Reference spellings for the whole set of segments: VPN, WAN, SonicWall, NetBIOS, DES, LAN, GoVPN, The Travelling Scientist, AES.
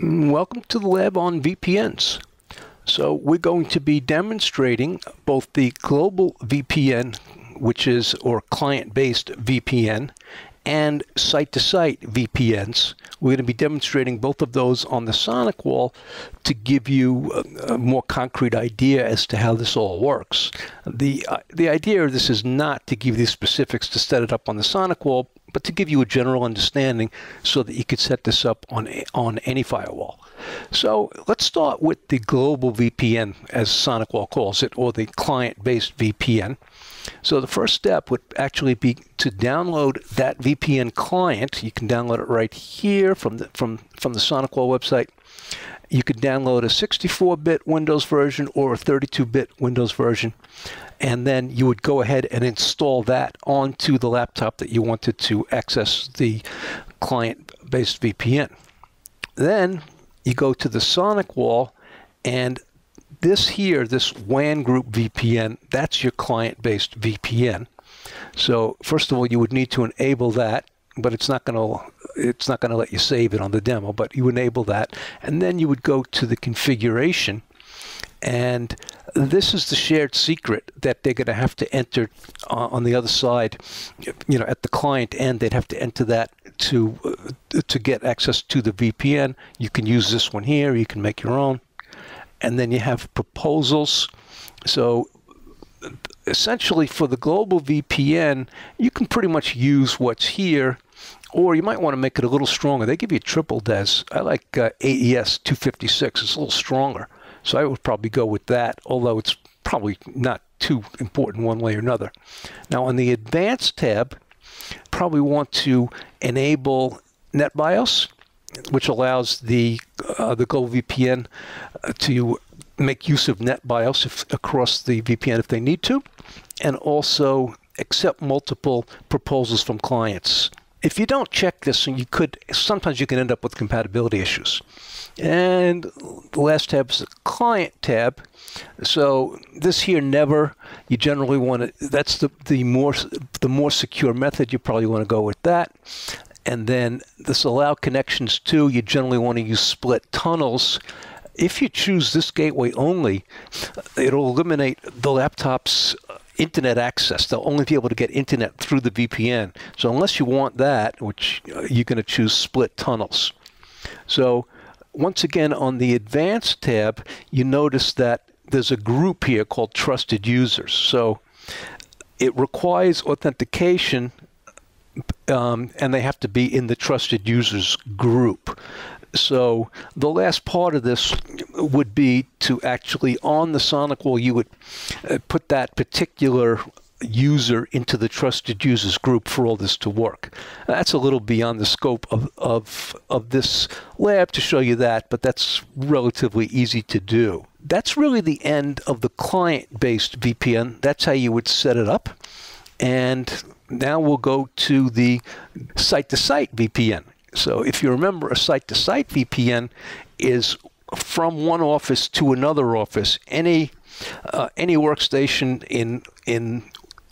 Welcome to the lab on VPNs. So we're going to be demonstrating both the global VPN, which is or client-based VPN, and site-to-site VPNs. We're going to be demonstrating both of those on the SonicWall to give you a more concrete idea as to how this all works. The idea of this is not to give you the specifics to set it up on the SonicWall, but to give you a general understanding so that you could set this up on any firewall. So let's start with the global VPN, as SonicWall calls it, or the client-based VPN. So the first step would actually be to download that VPN client. You can download it right here from the SonicWall website. You could download a 64-bit Windows version or a 32-bit Windows version, and then you would go ahead and install that onto the laptop that you wanted to access the client-based VPN. Then you go to the SonicWall, and this here, this WAN group VPN, that's your client-based VPN. So first of all, you would need to enable that, but it's not going to let you save it on the demo, but you enable that, and then you would go to the configuration, and this is the shared secret that they're going to have to enter on the other side, you know, at the client end. They'd have to enter that to get access to the VPN. You can use this one here, you can make your own, and then you have proposals. So essentially, for the global VPN, you can pretty much use what's here, or you might want to make it a little stronger. They give you triple DES. I like AES 256. It's a little stronger, so I would probably go with that, although it's probably not too important one way or another. Now, on the Advanced tab, probably want to enable NetBIOS, which allows the GoVPN to make use of NetBIOS across the VPN if they need to, and also accept multiple proposals from clients. If you don't check this, and sometimes you can end up with compatibility issues. And the last tab is the client tab. So this here, never. You generally want to. That's the more secure method. You probably want to go with that. And then this allow connections to, you generally want to use split tunnels. If you choose this gateway only, it'll eliminate the laptop's internet access. They'll only be able to get internet through the VPN. So unless you want that, which you're going to choose split tunnels. So once again, on the Advanced tab, you notice that there's a group here called Trusted Users. So it requires authentication, and they have to be in the Trusted Users group. So the last part of this would be to actually, on the SonicWall, you would put that particular user into the Trusted Users group for all this to work. That's a little beyond the scope of this lab to show you that, but that's relatively easy to do. That's really the end of the client-based VPN. That's how you would set it up. And now we'll go to the site-to-site VPN. So if you remember, a site-to-site VPN is from one office to another office. Any workstation in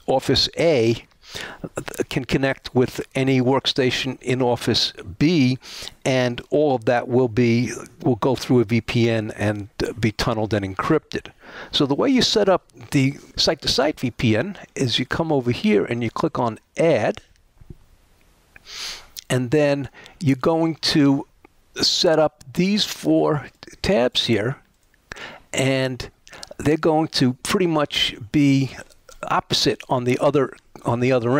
office A can connect with any workstation in office B, and all of that will go through a VPN and be tunneled and encrypted. So the way you set up the site-to-site VPN is you come over here and you click on Add, and then you're going to set up these four tabs here, and they're going to pretty much be opposite on the other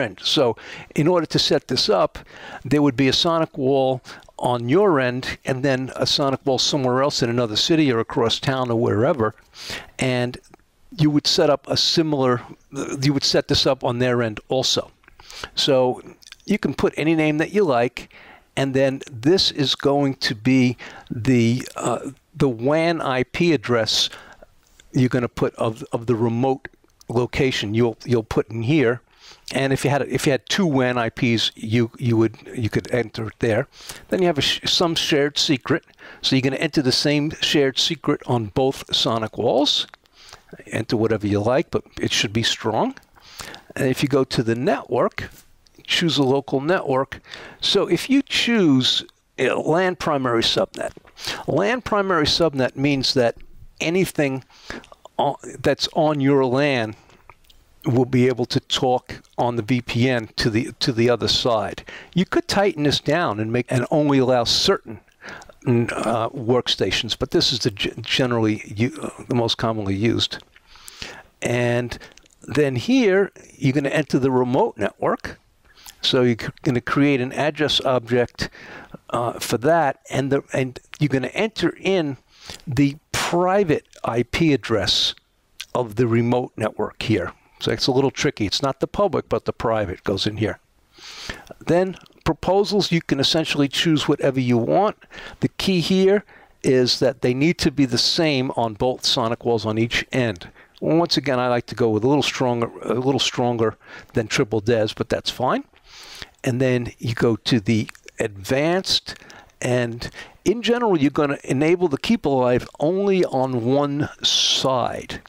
end. So in order to set this up, there would be a SonicWall on your end, and then a SonicWall somewhere else in another city or across town or wherever, and you would set up a similar, you would set this up on their end also. So you can put any name that you like, and then this is going to be the WAN IP address you're going to put of the remote location you'll put in here. And if you had two WAN IPs, you could enter it there. Then you have some shared secret, so you're going to enter the same shared secret on both SonicWalls. Enter whatever you like, but it should be strong. And if you go to the network, choose a local network. So if you choose a LAN primary subnet, LAN primary subnet means that anything that's on your LAN will be able to talk on the VPN to the other side. You could tighten this down and make and only allow certain workstations, but this is the generally the most commonly used. And then here you're going to enter the remote network. So you're going to create an address object for that, and you're going to enter in the private IP address of the remote network here. So it's a little tricky. It's not the public, but the private goes in here. Then proposals, you can essentially choose whatever you want. The key here is that they need to be the same on both SonicWalls on each end. Once again, I like to go with a little stronger than triple DES, but that's fine. And then you go to the advanced, and in general, you're going to enable the keep alive only on one side.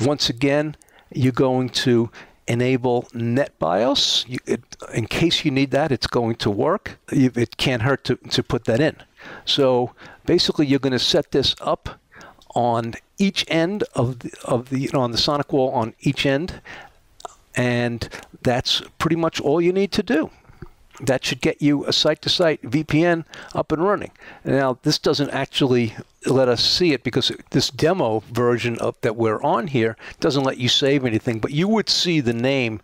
Once again, you're going to enable NetBIOS. In case you need that, it's going to work. It can't hurt to put that in. So basically, you're going to set this up on each end on the SonicWall on each end, and that's pretty much all you need to do. That should get you a site-to-site VPN up and running. Now, this doesn't actually let us see it because this demo version that we're on here doesn't let you save anything, but you would see the name,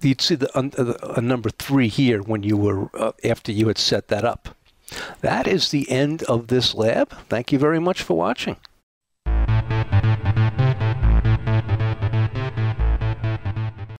you'd see the number 3 here when you were, after you had set that up. That is the end of this lab. Thank you very much for watching.